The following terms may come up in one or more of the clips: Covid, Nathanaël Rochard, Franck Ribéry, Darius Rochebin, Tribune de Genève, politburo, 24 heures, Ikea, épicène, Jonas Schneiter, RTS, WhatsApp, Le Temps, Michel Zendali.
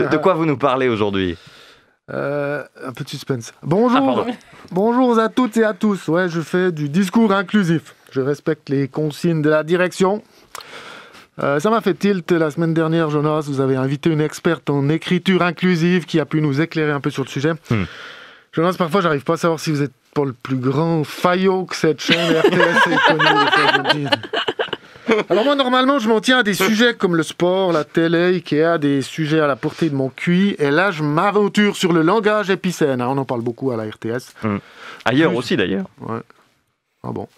De quoi vous nous parlez aujourd'hui? Un peu de suspense. Bonjour. Bonjour à toutes et à tous. Ouais, je fais du discours inclusif. Je respecte les consignes de la direction. Ça m'a fait tilt la semaine dernière, Jonas. Vous avez invité une experte en écriture inclusive qui a pu nous éclairer un peu sur le sujet. Jonas, parfois, j'arrive pas à savoir si vous êtes pas le plus grand faillot que cette chaîne RTS est connue. Alors moi, normalement, je m'en tiens à des sujets comme le sport, la télé, Ikea, des sujets à la portée de mon QI. Et là, je m'aventure sur le langage épicène. On en parle beaucoup à la RTS. Ailleurs plus... aussi, d'ailleurs. Ouais. Ah bon?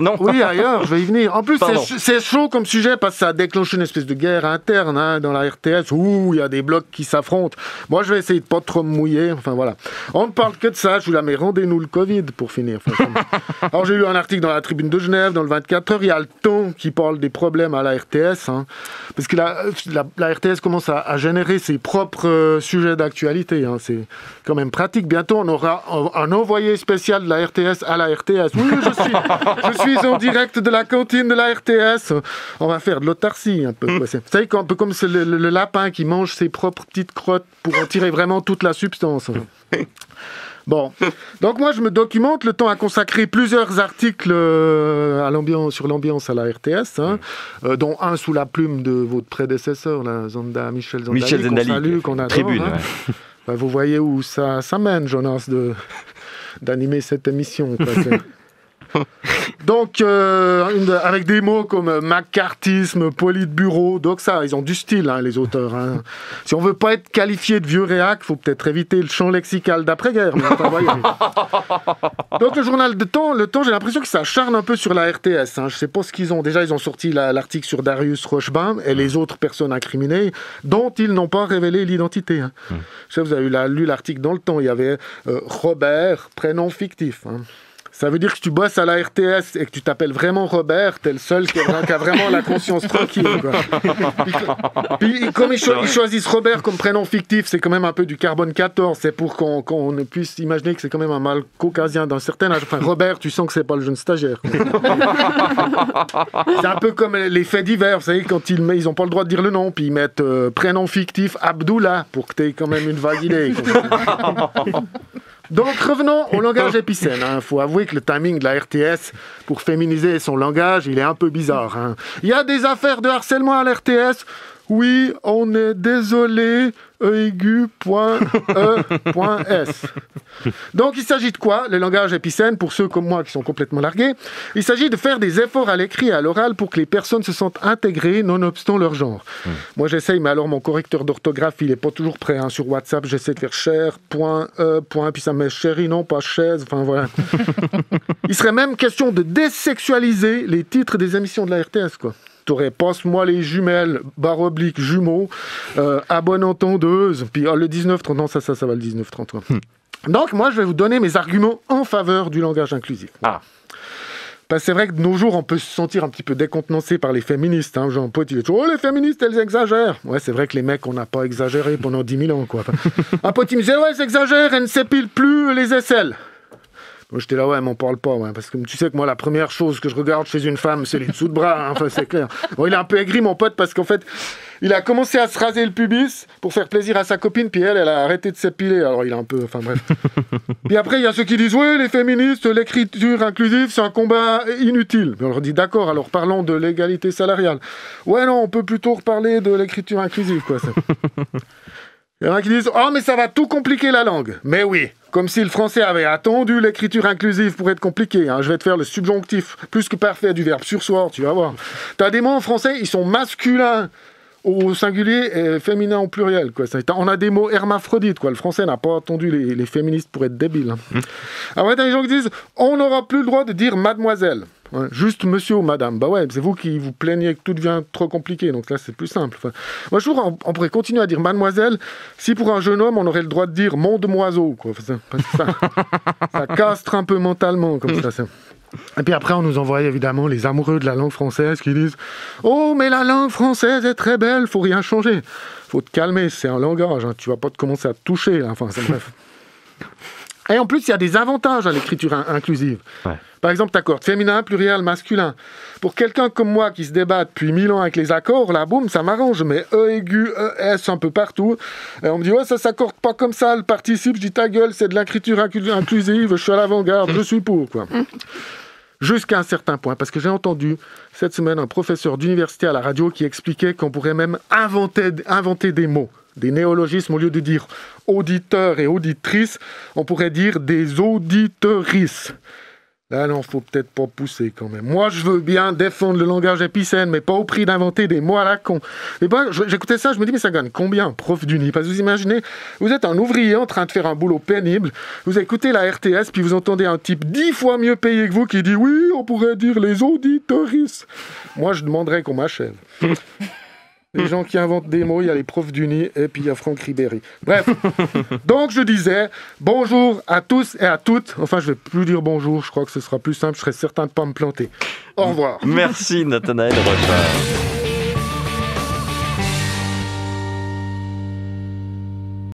Non. Oui, ailleurs, je vais y venir. En plus, c'est chaud comme sujet parce que ça a déclenché une espèce de guerre interne dans la RTS. Ouh, il y a des blocs qui s'affrontent. Moi, je vais essayer de pas trop me mouiller. Enfin, voilà. On ne parle que de ça. Je vous la mets. Rendez-nous le Covid pour finir. Enfin, alors, j'ai lu un article dans la Tribune de Genève, dans le 24 heures. Il y a Le Temps qui parle des problèmes à la RTS. Parce que la RTS commence à générer ses propres sujets d'actualité. C'est quand même pratique. Bientôt, on aura un envoyé spécial de la RTS à la RTS. Oui, je suis en direct de la cantine de la RTS. On va faire de l'autarcie un peu. Vous savez, un peu comme c'est le lapin qui mange ses propres petites crottes pour en tirer vraiment toute la substance. Bon, donc moi je me documente. Le Temps a consacré plusieurs articles sur l'ambiance à la RTS, dont un sous la plume de votre prédécesseur, Michel Zendali, qu'on adore. Tribune, ouais. Ben, vous voyez où ça mène, Jonas, d'animer cette émission. Donc, avec des mots comme macartisme, politburo, donc ça, ils ont du style, les auteurs. Si on veut pas être qualifié de vieux réac, faut peut-être éviter le champ lexical d'après-guerre. Donc, le journal de Temps, j'ai l'impression que ça acharne un peu sur la RTS. Je sais pas ce qu'ils ont. Déjà, ils ont sorti l'article sur Darius Rochebin et les autres personnes incriminées, dont ils n'ont pas révélé l'identité. Je sais, vous avez lu l'article dans Le Temps, il y avait Robert, prénom fictif. Ça veut dire que si tu bosses à la RTS et que tu t'appelles vraiment Robert, t'es le seul qui a vraiment la conscience tranquille, quoi. Puis comme ils choisissent Robert comme prénom fictif, c'est quand même un peu du carbone 14. C'est pour qu'on ne puisse imaginer que c'est quand même un mâle caucasien d'un certain âge. Enfin, Robert, tu sens que c'est pas le jeune stagiaire, quoi. C'est un peu comme les faits divers. Vous savez, quand ils ont pas le droit de dire le nom, puis ils mettent prénom fictif Abdullah pour que t'aies quand même une vague idée, quoi. Donc revenons au langage épicène. Faut avouer que le timing de la RTS pour féminiser son langage, il est un peu bizarre. Il y a des affaires de harcèlement à la RTS. Oui, on est désolé, aigu.e.s. Donc il s'agit de quoi, le langage épicène, pour ceux comme moi qui sont complètement largués? Il s'agit de faire des efforts à l'écrit et à l'oral pour que les personnes se sentent intégrées, nonobstant leur genre. Moi j'essaye, mais alors mon correcteur d'orthographe, il n'est pas toujours prêt. Sur WhatsApp, j'essaie de faire cher.e. Puis ça me met chérie, non pas chaise. Enfin voilà. Il serait même question de désexualiser les titres des émissions de la RTS, quoi. T'aurais passe-moi les jumelles, / jumeaux, à bonne entendeuse, puis le 19-30, non, ça va le 19-30. Quoi. Donc, moi, je vais vous donner mes arguments en faveur du langage inclusif. Parce que c'est vrai que de nos jours, on peut se sentir un petit peu décontenancé par les féministes. Jean Pote, il est toujours « Oh, les féministes, elles exagèrent !» Ouais, c'est vrai que les mecs, on n'a pas exagéré pendant 10 000 ans, quoi. Un pote, il me disait « Ouais, elles exagèrent, elles ne s'épilent plus les aisselles !» J'étais là, ouais, m'en parle pas, ouais, parce que tu sais que moi, la première chose que je regarde chez une femme, c'est les dessous de bras, c'est clair. Bon, il est un peu aigri, mon pote, parce qu'en fait, il a commencé à se raser le pubis pour faire plaisir à sa copine, puis elle a arrêté de s'épiler, alors il est un peu, enfin bref. Puis après, il y a ceux qui disent, ouais, les féministes, l'écriture inclusive, c'est un combat inutile. Mais on leur dit, d'accord, alors parlons de l'égalité salariale. Ouais, non, on peut plutôt reparler de l'écriture inclusive, quoi, ça. Il y en a qui disent « Oh, mais ça va tout compliquer la langue !» Mais oui, comme si le français avait attendu l'écriture inclusive pour être compliqué. Je vais te faire le subjonctif plus que parfait du verbe « sursoir », tu vas voir. T'as des mots en français, ils sont masculins au singulier et féminin au pluriel, quoi. On a des mots hermaphrodites, quoi. Le français n'a pas attendu les féministes pour être débiles. Après, t'as des gens qui disent « On n'aura plus le droit de dire « mademoiselle ». Juste monsieur ou madame, bah ouais, c'est vous qui vous plaignez que tout devient trop compliqué, donc là c'est plus simple. Moi je trouve qu'on pourrait continuer à dire mademoiselle si pour un jeune homme on aurait le droit de dire mon demoiseau, quoi. Ça castre un peu mentalement comme ça. Et puis après on nous envoie évidemment les amoureux de la langue française qui disent oh mais la langue française est très belle, faut rien changer, faut te calmer, c'est un langage, tu vas pas te commencer à te toucher, enfin bref. Et en plus, il y a des avantages à l'écriture inclusive. Ouais. Par exemple, t'as corde féminin, pluriel, masculin. Pour quelqu'un comme moi qui se débat depuis 1000 ans avec les accords, là, boum, ça m'arrange. Je mets E aigu, ES un peu partout. Et on me dit, ouais, ça s'accorde pas comme ça, le participe. Je dis, ta gueule, c'est de l'écriture inclusive, je suis à l'avant-garde, je suis pour, quoi. Jusqu'à un certain point, parce que j'ai entendu cette semaine un professeur d'université à la radio qui expliquait qu'on pourrait même inventer des mots, des néologismes. Au lieu de dire auditeur et auditrice, on pourrait dire des auditrices. Là, non, faut peut-être pas pousser quand même. Moi, je veux bien défendre le langage épicène, mais pas au prix d'inventer des mots à la con. Et ben, j'écoutais ça, je me dis, mais ça gagne combien un prof d'uni? Parce que vous imaginez, vous êtes un ouvrier en train de faire un boulot pénible, vous écoutez la RTS, puis vous entendez un type 10 fois mieux payé que vous qui dit, oui, on pourrait dire les auditrices. Moi, je demanderais qu'on m'achève. Les gens qui inventent des mots, il y a les profs d'uni et puis il y a Franck Ribéry. Bref, donc je disais bonjour à tous et à toutes. Enfin, je ne vais plus dire bonjour, je crois que ce sera plus simple, je serai certain de ne pas me planter. Au revoir. Merci Nathanaël Rochard.